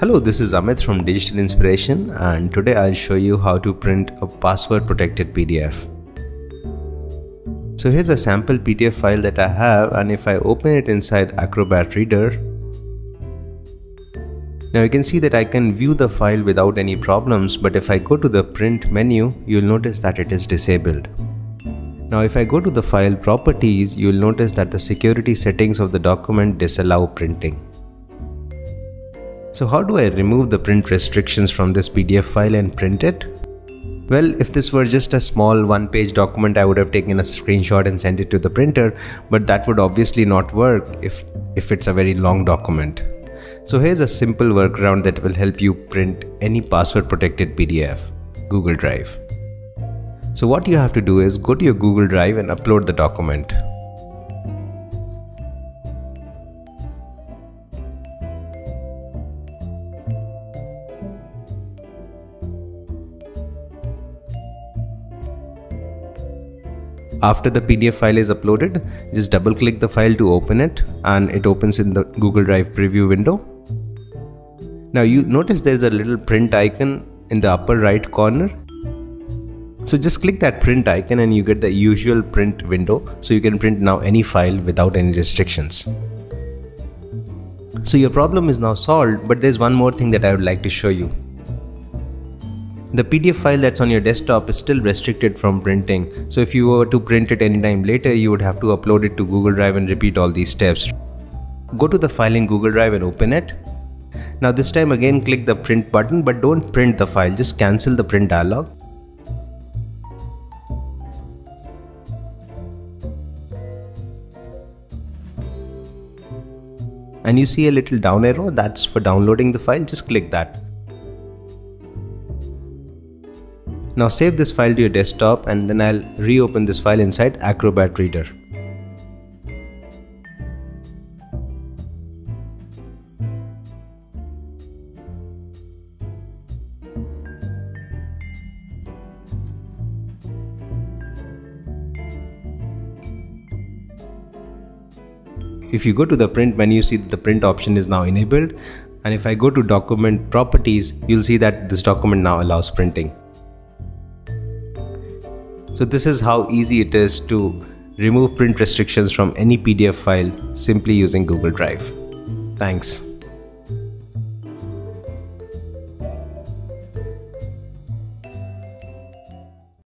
Hello, this is Amit from Digital Inspiration, and today I'll show you how to print a password protected PDF. So here's a sample PDF file that I have, and if I open it inside Acrobat Reader, now you can see that I can view the file without any problems, but if I go to the print menu, you'll notice that it is disabled. Now if I go to the file properties, you'll notice that the security settings of the document disallow printing. So how do I remove the print restrictions from this PDF file and print it? Well, if this were just a small one-page document, I would have taken a screenshot and sent it to the printer, but that would obviously not work if it's a very long document. So here's a simple workaround that will help you print any password-protected PDF, Google Drive. So what you have to do is go to your Google Drive and upload the document. After the PDF file is uploaded, just double click the file to open it, and it opens in the Google Drive preview window. Now you notice there's a little print icon in the upper right corner. So just click that print icon and you get the usual print window, so you can print now any file without any restrictions. So your problem is now solved, but there's one more thing that I would like to show you. The PDF file that's on your desktop is still restricted from printing, so if you were to print it anytime later, you would have to upload it to Google Drive and repeat all these steps. Go to the file in Google Drive and open it. Now this time again click the print button, but don't print the file, just cancel the print dialog. And you see a little down arrow, that's for downloading the file, just click that. Now save this file to your desktop, and then I'll reopen this file inside Acrobat Reader. If you go to the print menu, you see that the print option is now enabled, and if I go to document properties, you'll see that this document now allows printing. So this is how easy it is to remove print restrictions from any PDF file simply using Google Drive. Thanks.